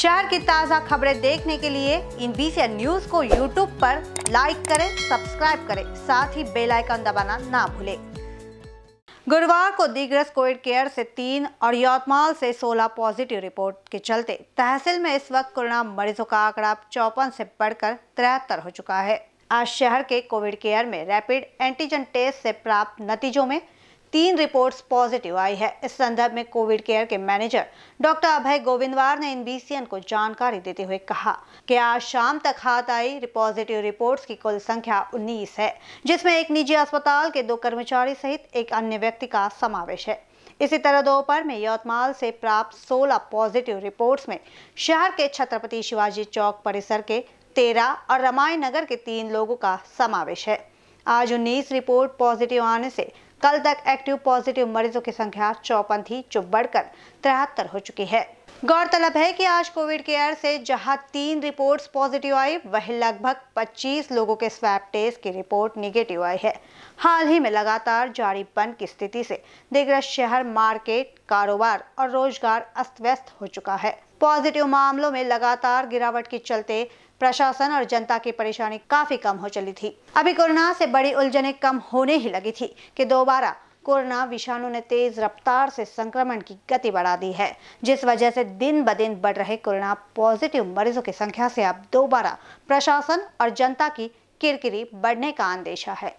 शहर की ताज़ा खबरें देखने के लिए इन बीसीएन न्यूज को यूट्यूब पर लाइक करें, सब्सक्राइब करें, साथ ही बेल आइकन दबाना ना भूलें। गुरुवार को दीग्रस कोविड केयर से 3 और यौतमाल से 16 पॉजिटिव रिपोर्ट के चलते तहसील में इस वक्त कोरोना मरीजों का आंकड़ा 54 से बढ़कर 73 हो चुका है। आज शहर के कोविड केयर में रैपिड एंटीजन टेस्ट से प्राप्त नतीजों में 3 रिपोर्ट्स पॉजिटिव आई है। इस संदर्भ में कोविड केयर के मैनेजर डॉक्टर अभय गोविंदवार ने इन बीसीएन को जानकारी देते हुए कहा कि आज शाम तक हाथ आई पॉजिटिव रिपोर्ट्स की कुल संख्या 19 है, जिसमें एक निजी अस्पताल के 2 कर्मचारी सहित एक अन्य व्यक्ति का समावेश है। इसी तरह दोपहर में यौतमाल से प्राप्त 16 पॉजिटिव रिपोर्ट्स में शहर के छत्रपति शिवाजी चौक परिसर के 13 और रामायण नगर के 3 लोगों का समावेश है। आज 19 रिपोर्ट पॉजिटिव आने से कल तक एक्टिव पॉजिटिव मरीजों की संख्या 54 थी, जो बढ़कर 73 हो चुकी है। गौरतलब है कि आज कोविड केयर से जहां 3 रिपोर्ट्स पॉजिटिव आई, वहीं लगभग 25 लोगों के स्वैब टेस्ट की रिपोर्ट निगेटिव आई है। हाल ही में लगातार जारी बंद की स्थिति से दीग्रस शहर मार्केट, कारोबार और रोजगार अस्त व्यस्त हो चुका है। पॉजिटिव मामलों में लगातार गिरावट के चलते प्रशासन और जनता की परेशानी काफी कम हो चली थी। अभी कोरोना से बड़ी उलझने कम होने ही लगी थी कि दोबारा कोरोना विषाणु ने तेज रफ्तार से संक्रमण की गति बढ़ा दी है, जिस वजह से दिन ब दिन बढ़ रहे कोरोना पॉजिटिव मरीजों की संख्या से अब दोबारा प्रशासन और जनता की किरकिरी बढ़ने का अंदेशा है।